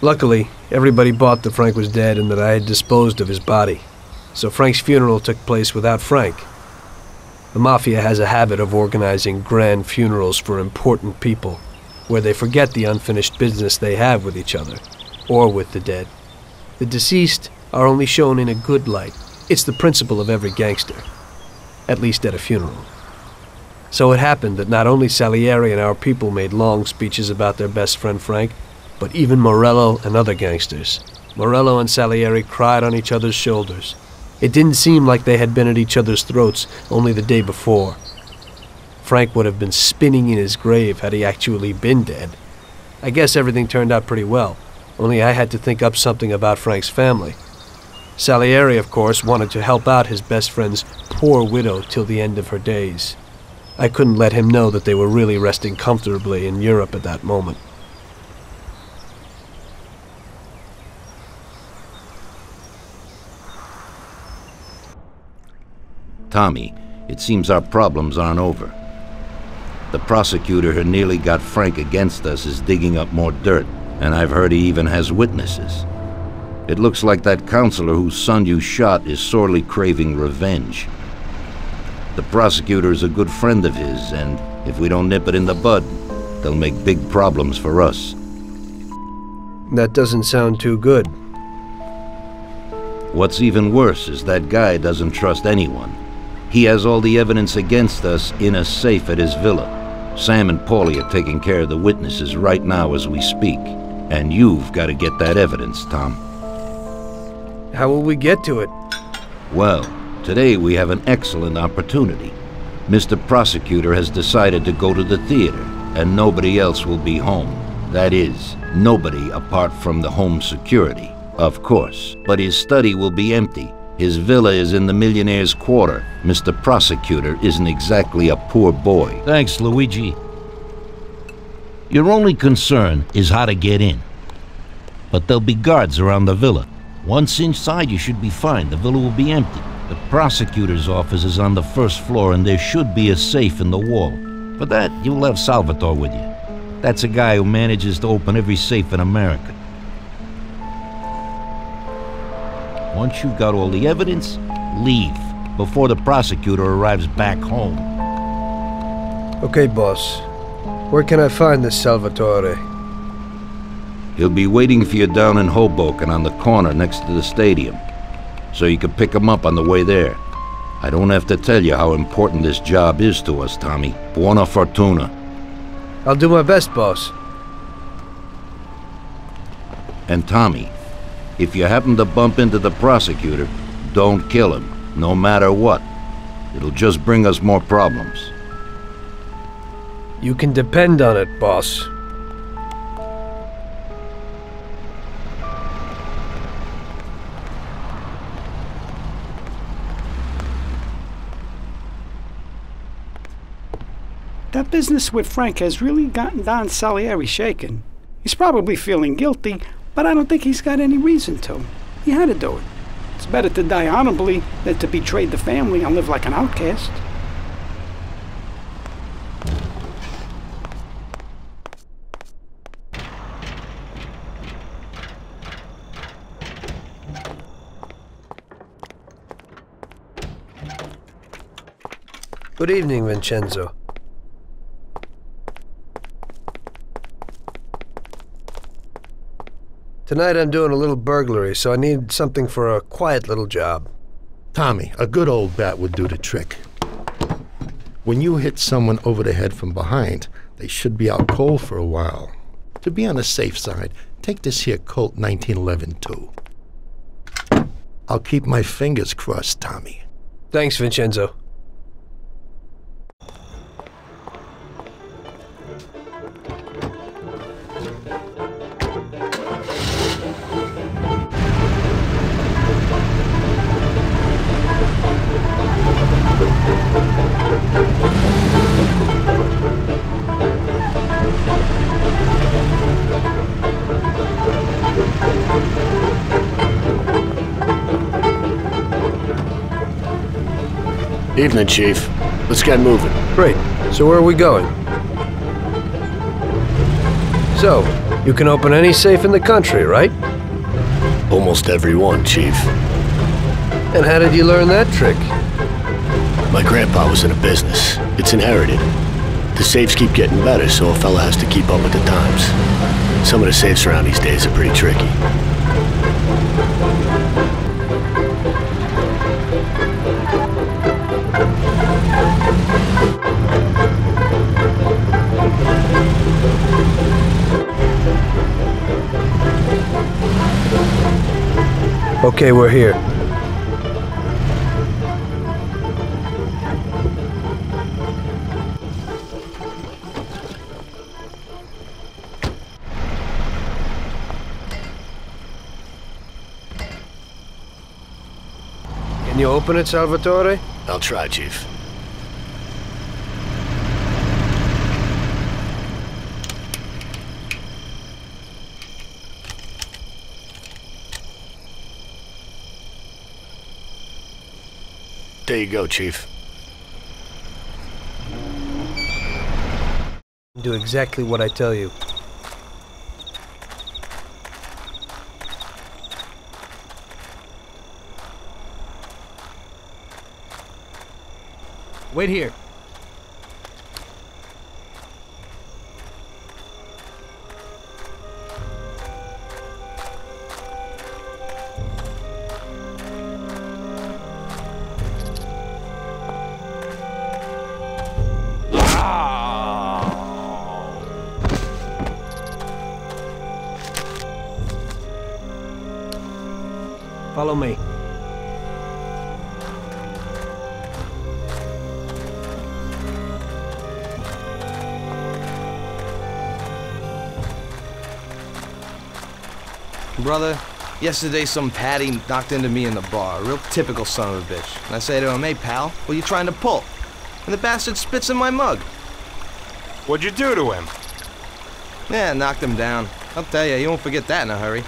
Luckily, everybody bought that Frank was dead and that I had disposed of his body, so Frank's funeral took place without Frank. The Mafia has a habit of organizing grand funerals for important people, where they forget the unfinished business they have with each other, or with the dead. The deceased are only shown in a good light. It's the principle of every gangster, at least at a funeral. So it happened that not only Salieri and our people made long speeches about their best friend Frank, but even Morello and other gangsters. Morello and Salieri cried on each other's shoulders. It didn't seem like they had been at each other's throats only the day before. Frank would have been spinning in his grave had he actually been dead. I guess everything turned out pretty well, only I had to think up something about Frank's family. Salieri, of course, wanted to help out his best friend's poor widow till the end of her days. I couldn't let him know that they were really resting comfortably in Europe at that moment. Tommy, it seems our problems aren't over. The prosecutor who nearly got Frank against us is digging up more dirt, and I've heard he even has witnesses. It looks like that counselor whose son you shot is sorely craving revenge. The prosecutor is a good friend of his, and if we don't nip it in the bud, they'll make big problems for us. That doesn't sound too good. What's even worse is that guy doesn't trust anyone. He has all the evidence against us in a safe at his villa. Sam and Paulie are taking care of the witnesses right now as we speak. And you've got to get that evidence, Tom. How will we get to it? Well, today we have an excellent opportunity. Mr. Prosecutor has decided to go to the theater, and nobody else will be home. That is, nobody apart from the home security, of course. But his study will be empty. His villa is in the millionaire's quarter. Mr. Prosecutor isn't exactly a poor boy. Thanks, Luigi. Your only concern is how to get in. But there'll be guards around the villa. Once inside, you should be fine. The villa will be empty. The prosecutor's office is on the first floor, and there should be a safe in the wall. For that, you'll have Salvatore with you. That's a guy who manages to open every safe in America. Once you've got all the evidence, leave before the prosecutor arrives back home. Okay, boss. Where can I find this Salvatore? He'll be waiting for you down in Hoboken on the corner next to the stadium, so you can pick him up on the way there. I don't have to tell you how important this job is to us, Tommy. Buona fortuna. I'll do my best, boss. And Tommy, if you happen to bump into the prosecutor, don't kill him, no matter what. It'll just bring us more problems. You can depend on it, boss. That business with Frank has really gotten Don Salieri shaken. He's probably feeling guilty, but I don't think he's got any reason to. He had to do it. It's better to die honorably than to betray the family and live like an outcast. Good evening, Vincenzo. Tonight I'm doing a little burglary, so I need something for a quiet little job. Tommy, a good old bat would do the trick. When you hit someone over the head from behind, they should be out cold for a while. To be on the safe side, take this here Colt 1911 too. I'll keep my fingers crossed, Tommy. Thanks, Vincenzo. Evening, Chief. Let's get moving. Great. So where are we going? So, You can open any safe in the country, right? Almost every one, Chief. And how did you learn that trick? My grandpa was in a business. It's inherited. The safes keep getting better, so a fella has to keep up with the times. Some of the safes around these days are pretty tricky. Okay, we're here. Can you open it, Salvatore? I'll try, Chief. There you go, Chief. Do exactly what I tell you. Wait here. Follow me. Brother, yesterday some Patty knocked into me in the bar, a real typical son of a bitch. And I say to him, hey pal, what are you trying to pull? And the bastard spits in my mug. What'd you do to him? Yeah, knocked him down. I'll tell you, you won't forget that in a hurry.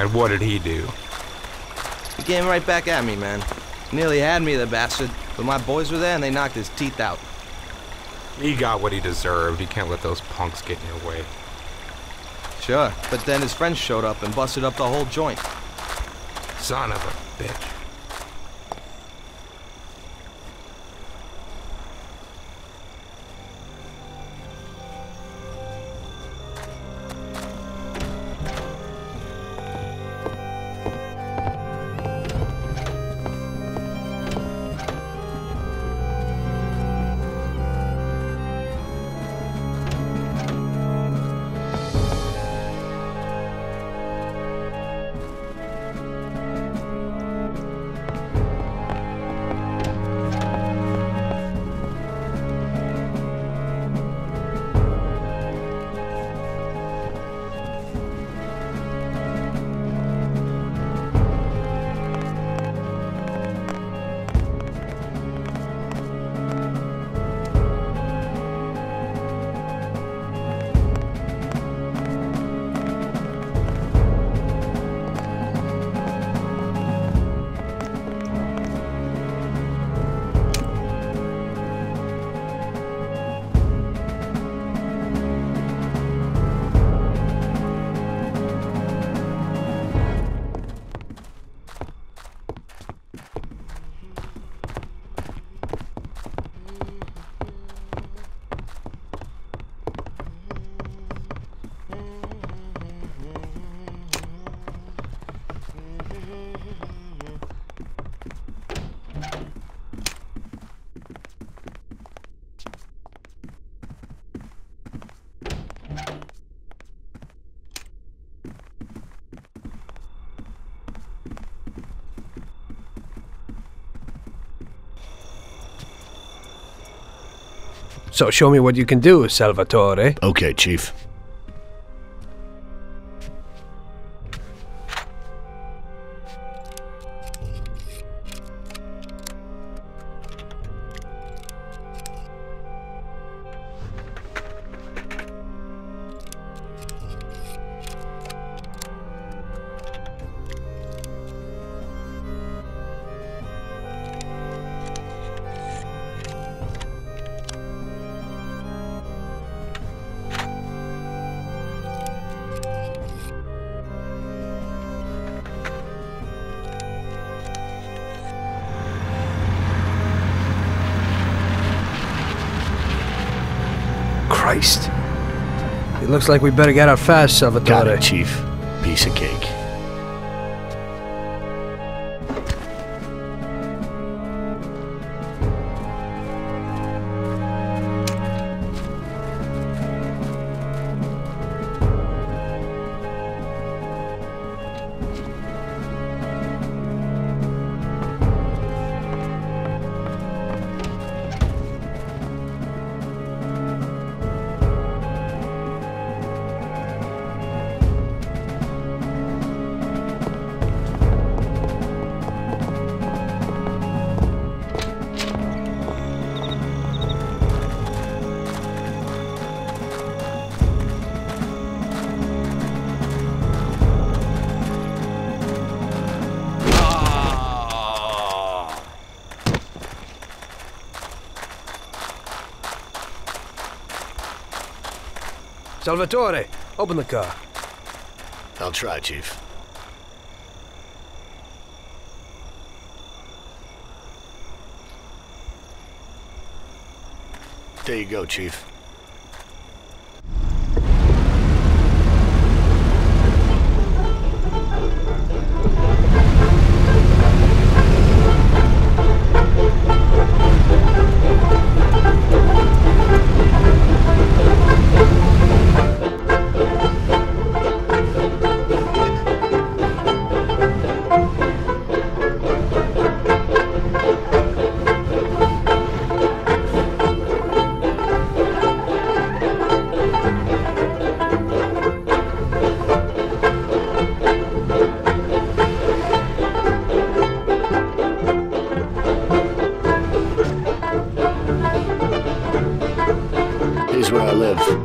And what did he do? He came right back at me, man. Nearly had me, the bastard, but my boys were there and they knocked his teeth out. He got what he deserved. You can't let those punks get in your way. Sure, but then his friends showed up and busted up the whole joint. Son of a bitch. So show me what you can do, Salvatore. Okay, Chief. Christ. It looks like we better get out fast, Salvatore. Got it, Chief. Piece of cake. Salvatore, open the car. I'll try, Chief. There you go, Chief.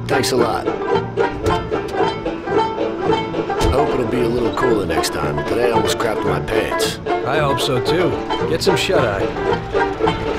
Thanks a lot. I hope it'll be a little cooler next time. Today I almost crapped my pants. I hope so too. Get some shut-eye.